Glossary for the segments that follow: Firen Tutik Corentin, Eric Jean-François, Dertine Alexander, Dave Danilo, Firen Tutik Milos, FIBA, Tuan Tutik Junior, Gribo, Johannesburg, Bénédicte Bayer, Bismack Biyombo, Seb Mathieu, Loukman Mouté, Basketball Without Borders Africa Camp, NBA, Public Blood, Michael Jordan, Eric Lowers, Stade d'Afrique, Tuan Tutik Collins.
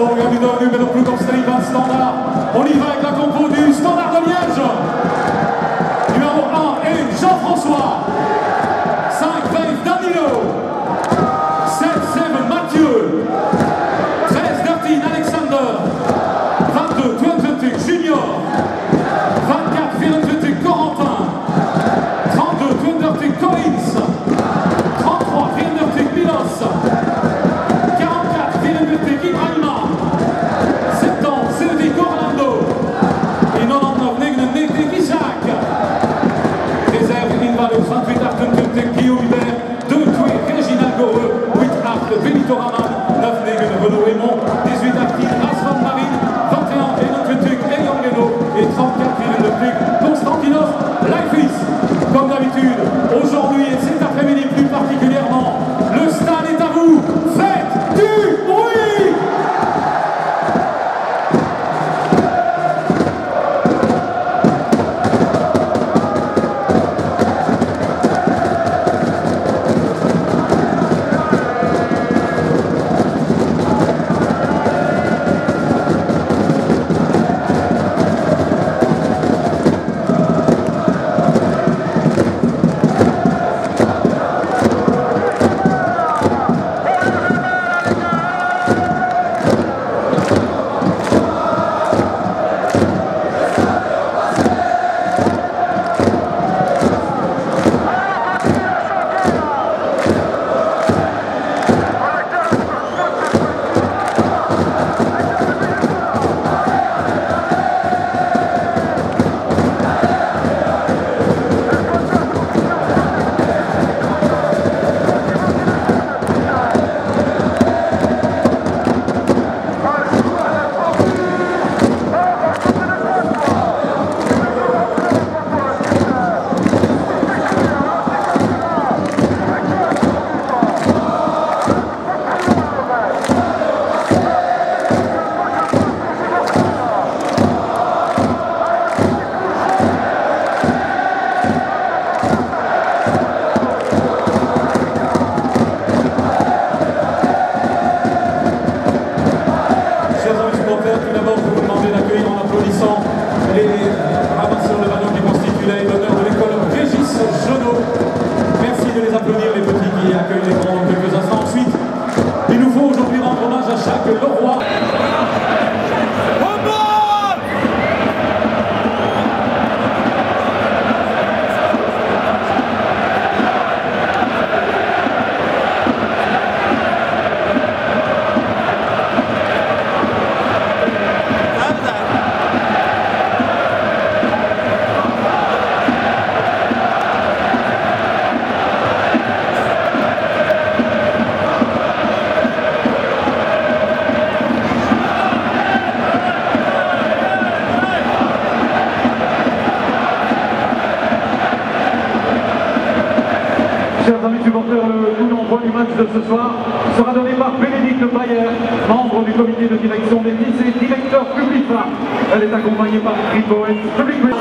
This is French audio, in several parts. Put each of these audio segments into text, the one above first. Gaston, bien devenu, mais non plus comme c'était l'hiver standard. On y va avec la compo du Standard de Liège. Numéro 1, Eric Jean-François. 5, Dave Danilo. 7, Seb Mathieu. 13, Dertine Alexander. 22, Tuan Tutik Junior. 24, Firen Tutik Corentin. 32, Tuan Tutik Collins. 33, Firen Tutik Milos. Chers amis supporters, le tout nombreux du match de ce soir sera donné par Bénédicte Bayer, membre du comité de direction des lycées, directeur Public Blood. Elle est accompagnée par Gribo et Public Blood.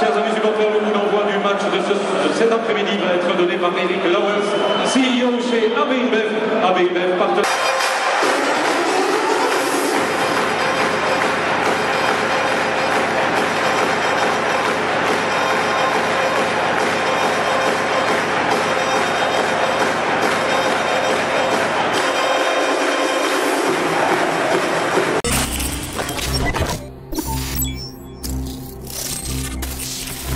Chers amis supporters, le coup d'envoi du match de cet après-midi va être donné par Eric Lowers, CEO chez C.A.B.B.F.